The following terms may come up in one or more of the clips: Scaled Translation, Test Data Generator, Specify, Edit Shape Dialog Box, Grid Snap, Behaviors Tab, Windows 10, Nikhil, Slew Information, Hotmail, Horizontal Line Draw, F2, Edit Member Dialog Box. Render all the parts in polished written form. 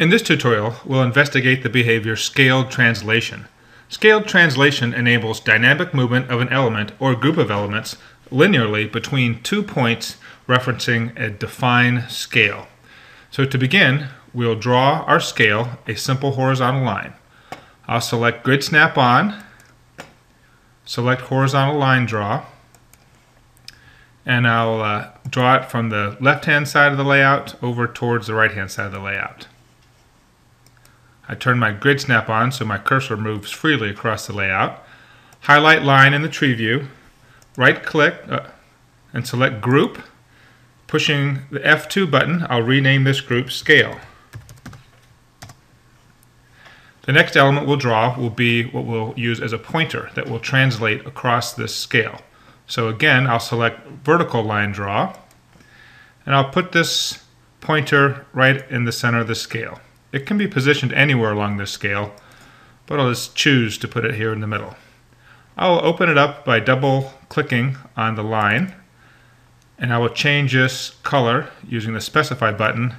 In this tutorial, we'll investigate the behavior Scaled Translation. Scaled Translation enables dynamic movement of an element or group of elements linearly between 2 points referencing a defined scale. So to begin, we'll draw our scale, a simple horizontal line. I'll select Grid Snap on, select Horizontal Line Draw, and I'll draw it from the left-hand side of the layout over towards the right-hand side of the layout. I turn my Grid Snap on so my cursor moves freely across the layout. Highlight line in the tree view, right-click and select Group. Pushing the F2 button, I'll rename this group Scale. The next element we'll draw will be what we'll use as a pointer that will translate across this scale. So again, I'll select Vertical Line Draw, and I'll put this pointer right in the center of the scale. It can be positioned anywhere along this scale, but I'll just choose to put it here in the middle. I'll open it up by double-clicking on the line, and I will change this color using the Specify button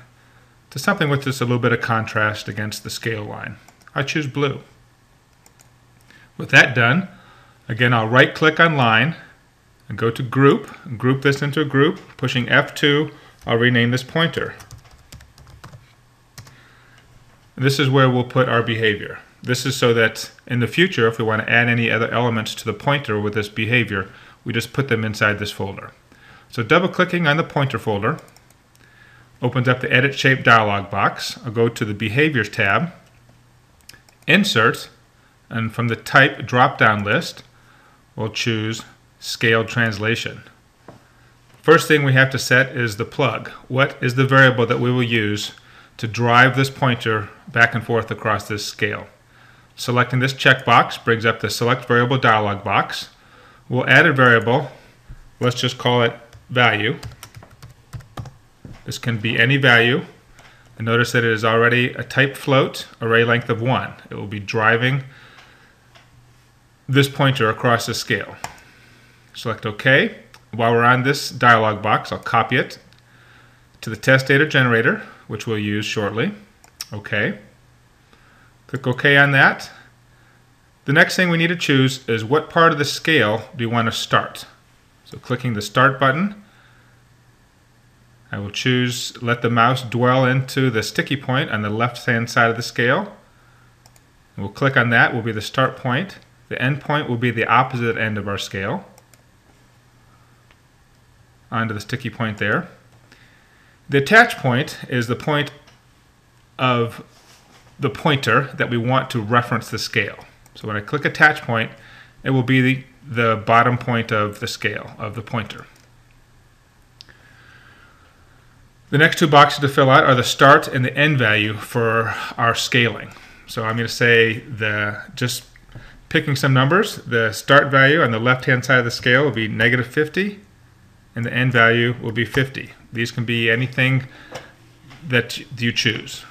to something with just a little bit of contrast against the scale line. I choose blue. With that done, again, I'll right-click on line and go to Group, group this into a group. Pushing F2, I'll rename this pointer. This is where we'll put our behavior. This is so that in the future, if we want to add any other elements to the pointer with this behavior, we just put them inside this folder. So double-clicking on the pointer folder opens up the Edit Shape dialog box. I'll go to the Behaviors tab, Insert, and from the Type drop-down list, we'll choose Scaled Translation. First thing we have to set is the plug. What is the variable that we will use to drive this pointer back and forth across this scale? Selecting this checkbox brings up the Select Variable dialog box. We'll add a variable. Let's just call it value. This can be any value, and notice that it is already a type float, array length of 1. It will be driving this pointer across the scale. Select OK. While we're on this dialog box, I'll copy it to the Test Data Generator, which we'll use shortly. OK. Click OK on that. The next thing we need to choose is what part of the scale do we want to start. So clicking the Start button, I will choose let the mouse dwell into the sticky point on the left-hand side of the scale. We'll click on that, will be the start point. The end point will be the opposite end of our scale. Onto the sticky point there. The attach point is the point of the pointer that we want to reference the scale. So when I click Attach Point, it will be the bottom point of the scale of the pointer. The next two boxes to fill out are the start and the end value for our scaling. So I'm going to say just picking some numbers, the start value on the left-hand side of the scale will be -50, and the end value will be 50. These can be anything that you choose.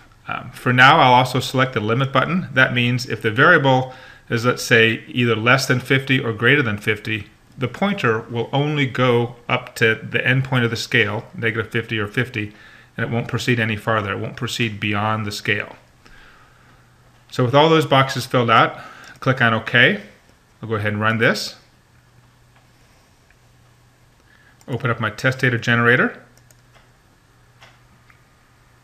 For now, I'll also select the limit button. That means if the variable is, let's say, either less than 50 or greater than 50, the pointer will only go up to the end point of the scale, -50 or 50, and it won't proceed any farther. It won't proceed beyond the scale. So with all those boxes filled out, click on OK. I'll go ahead and run this. Open up my Test Data Generator.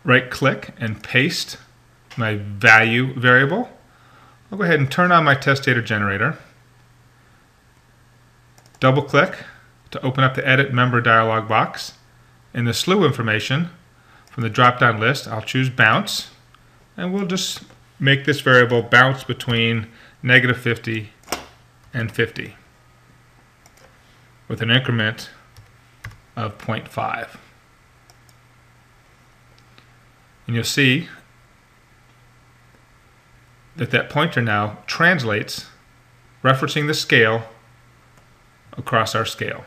Right-click and paste my value variable. I'll go ahead and turn on my Test Data Generator. Double-click to open up the Edit Member dialog box. In the Slew Information, from the drop-down list, I'll choose Bounce, and we'll just make this variable bounce between -50 and 50 with an increment of 0.5. And you'll see that pointer now translates, referencing the scale across our scale.